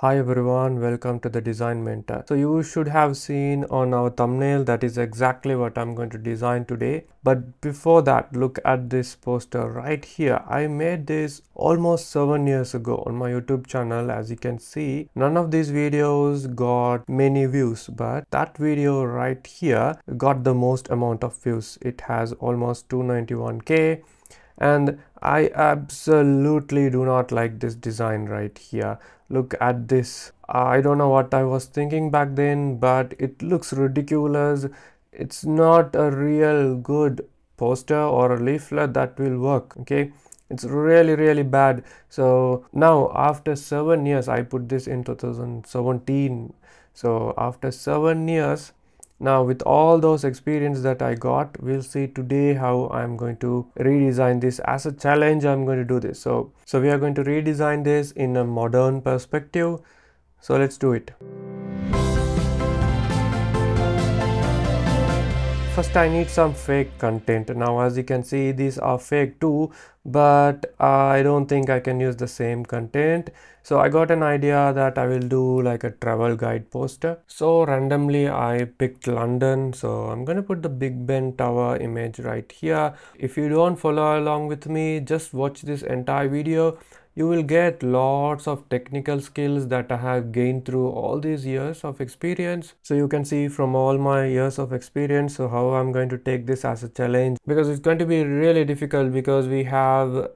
Hi everyone, welcome to the Design Mentor. So you should have seen on our thumbnail that is exactly what I'm going to design today. But before that, look at this poster right here. I made this almost 7 years ago on my YouTube channel. As you can see, none of these videos got many views, but that video right here got the most amount of views. It has almost 291K. And I absolutely do not like this design right here. Look at this. I don't know what I was thinking back then, but it looks ridiculous. It's not a real good poster or a leaflet that will work, okay? It's really bad. So now after 7 years, I put this in 2017. So after 7 years, now with all those experience that I got, we'll see today how I'm going to redesign this. As a challenge, I'm going to do this. So we are going to redesign this in a modern perspective. So let's do it. First, I need some fake content. Now, as you can see, these are fake too, but I don't think I can use the same content. So I got an idea that I will do like a travel guide poster. So randomly I picked London. So I'm going to put the Big Ben Tower image right here. If you don't follow along with me, just watch this entire video. You will get lots of technical skills that I have gained through all these years of experience. So you can see from all my years of experience, so how I'm going to take this as a challenge, because it's going to be really difficult, because we have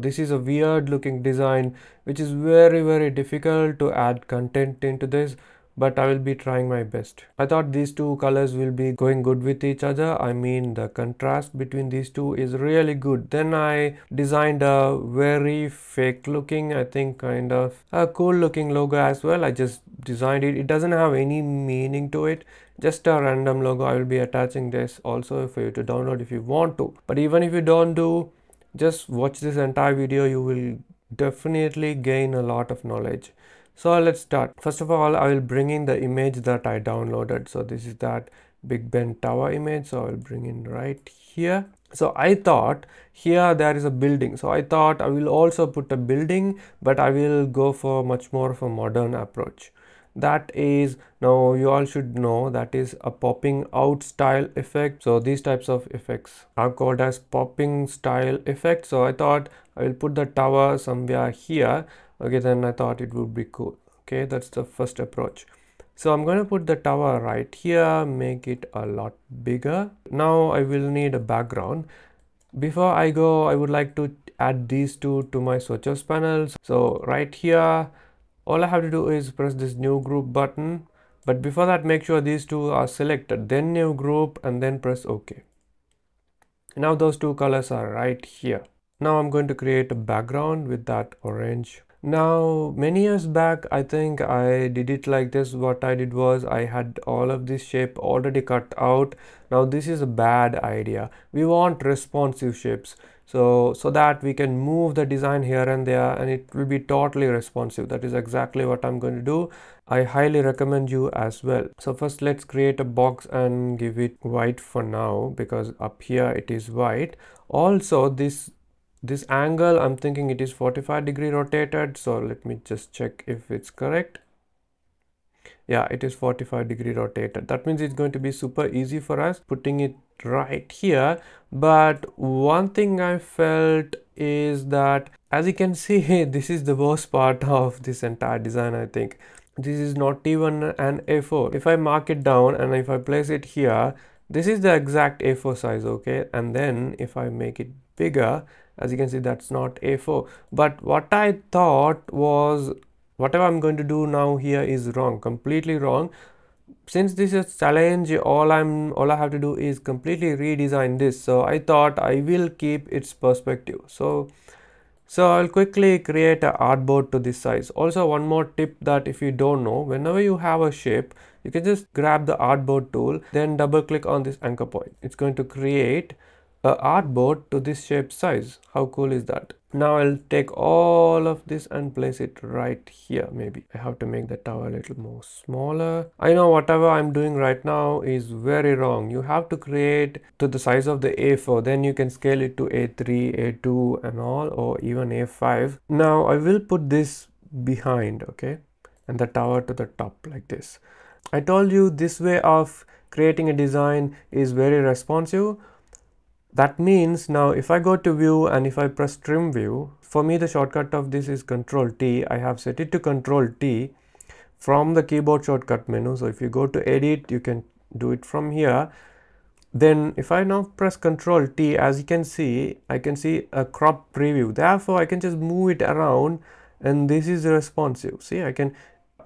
this is a weird looking design, which is very difficult to add content into this. But I will be trying my best. I thought these two colors will be going good with each other. I mean, the contrast between these two is really good. Then I designed a very fake looking, I think kind of a cool looking logo as well. I just designed it. It doesn't have any meaning to it. Just a random logo. I will be attaching this also for you to download if you want to. But even if you don't do, just watch this entire video. You will definitely gain a lot of knowledge. So let's start. First of all, I will bring in the image that I downloaded. So this is that Big Ben Tower image. So I'll bring in right here. So I thought here there is a building. So I thought I will also put a building, but I will go for much more of a modern approach. That is, now you all should know, that is a popping out style effect. So these types of effects are called as popping style effects. So I thought I will put the tower somewhere here. Okay, then I thought it would be cool. Okay, that's the first approach. So I'm going to put the tower right here, make it a lot bigger. Now I will need a background. Before I go, I would like to add these two to my swatches panels. So right here, all I have to do is press this new group button. But before that, make sure these two are selected, then new group, and then press OK. Now those two colors are right here. Now I'm going to create a background with that orange. Now, many years back, I think I did it like this. What I did was I had all of this shape already cut out. Now, this is a bad idea. We want responsive shapes. So that we can move the design here and there, and it will be totally responsive. That is exactly what I'm going to do. I highly recommend you as well. So first, let's create a box and give it white for now, because up here it is white. Also, this angle, I'm thinking it is 45-degree rotated. So let me just check if it's correct. Yeah, it is 45-degree rotated. That means it's going to be super easy for us putting it right here. But one thing I felt is that, as you can see, this is the worst part of this entire design, I think. This is not even an A4. If I mark it down and if I place it here, this is the exact A4 size, okay? And then if I make it bigger, as you can see, that's not A4. But what I thought was, whatever I'm going to do now here is wrong, completely wrong. Since this is a challenge, all I have to do is completely redesign this. So I thought I will keep its perspective. So I'll quickly create an artboard to this size. Also, one more tip that if you don't know, whenever you have a shape, you can just grab the artboard tool, then double click on this anchor point. It's going to create an artboard to this shape size. How cool is that? Now I'll take all of this and place it right here. Maybe I have to make the tower a little more smaller. I know whatever I'm doing right now is very wrong. You have to create to the size of the A4, then you can scale it to A3, A2 and all, or even A5. Now I will put this behind, okay? and the tower to the top like this. I told you this way of creating a design is very responsive. That means now if I go to view and if I press trim view, for me the shortcut of this is Control T. I have set it to Control T from the keyboard shortcut menu. So if you go to edit, you can do it from here. Then if I now press Control T, as you can see, I can see a crop preview. Therefore, I can just move it around and this is responsive. See, I can,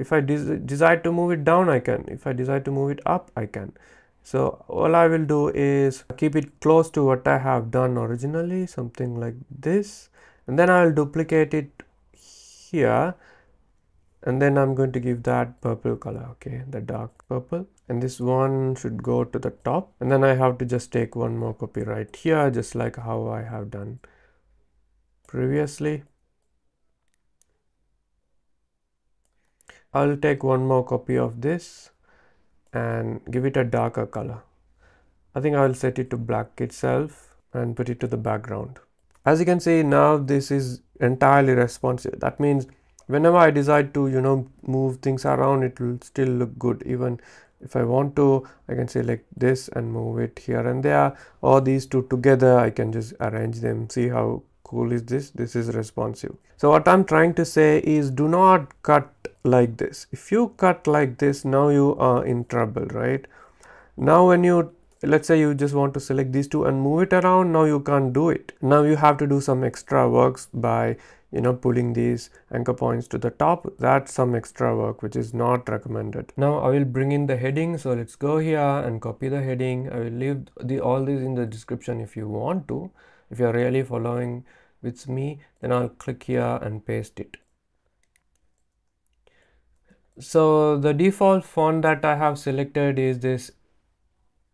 if I desire to move it down, I can. If I desire to move it up, I can. So all I will do is keep it close to what I have done originally, something like this. And then I'll duplicate it here. And then I'm going to give that purple color, okay, the dark purple. And this one should go to the top. And then I have to just take one more copy right here, just like how I have done previously. I'll take one more copy of this and give it a darker color. I think I'll set it to black itself and put it to the background. As you can see, now this is entirely responsive. That means whenever I decide to, you know, move things around, it will still look good. Even if I want to, I can select this and move it here and there, or these two together, I can just arrange them. See how cool is this? This is responsive. So what I'm trying to say is, do not cut like this. If you cut like this, now you are in trouble, right? Now when you, let's say you just want to select these two and move it around, now you can't do it. Now you have to do some extra works by, you know, pulling these anchor points to the top. That's some extra work which is not recommended. Now I will bring in the heading. So let's go here and copy the heading. I will leave all these in the description if you want to. If you are really following with me, then I'll click here and paste it. So the default font that I have selected is this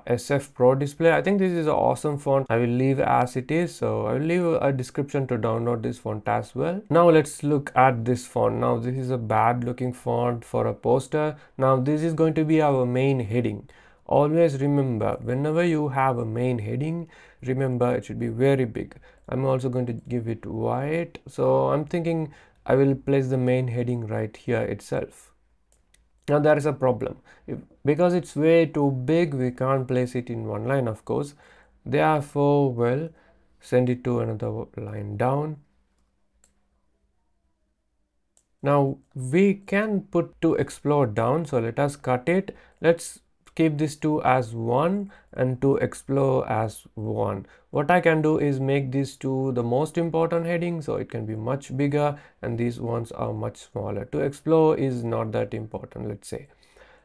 SF Pro Display. I think this is an awesome font. I will leave as it is. So I will leave a description to download this font as well. Now let's look at this font. Now this is a bad looking font for a poster. Now this is going to be our main heading. Always remember, whenever you have a main heading, remember it should be very big. I'm also going to give it white. So I'm thinking I will place the main heading right here itself. Now there is a problem. Because it's way too big, we can't place it in one line, of course. Therefore, we'll send it to another line down. Now we can put to explore down. So let us cut it. Let's keep this two as one and to explore as one. What I can do is make these two the most important heading. So it can be much bigger and these ones are much smaller. To explore is not that important, let's say.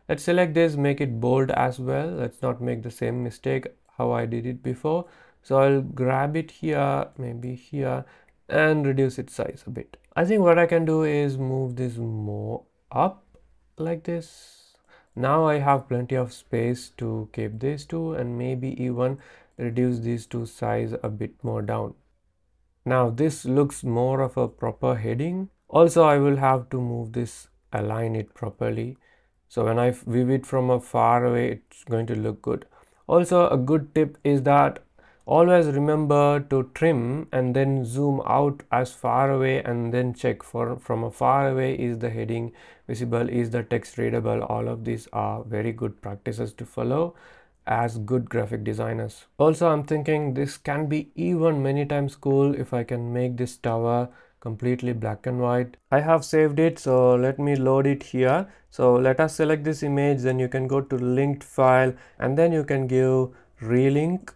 Let's select this, make it bold as well. Let's not make the same mistake how I did it before. So I'll grab it here, maybe here, and reduce its size a bit. I think what I can do is move this more up like this. Now I have plenty of space to keep these two and maybe even reduce these two size a bit more down. Now this looks more of a proper heading. Also, I will have to move this, align it properly. So when I view it from a far away, it's going to look good. Also, a good tip is that always remember to trim and then zoom out as far away and then check for from a far away, is the heading visible, is the text readable. All of these are very good practices to follow as good graphic designers. Also, I'm thinking this can be even many times cool if I can make this tower completely black and white. I have saved it, so let me load it here. So let us select this image, then you can go to linked file and then you can give relink.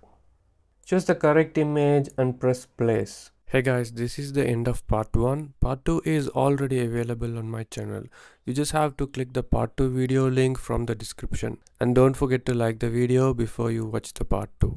Choose the correct image and press place. Hey guys, this is the end of part 1. Part 2 is already available on my channel. You just have to click the part 2 video link from the description. And don't forget to like the video before you watch the part 2.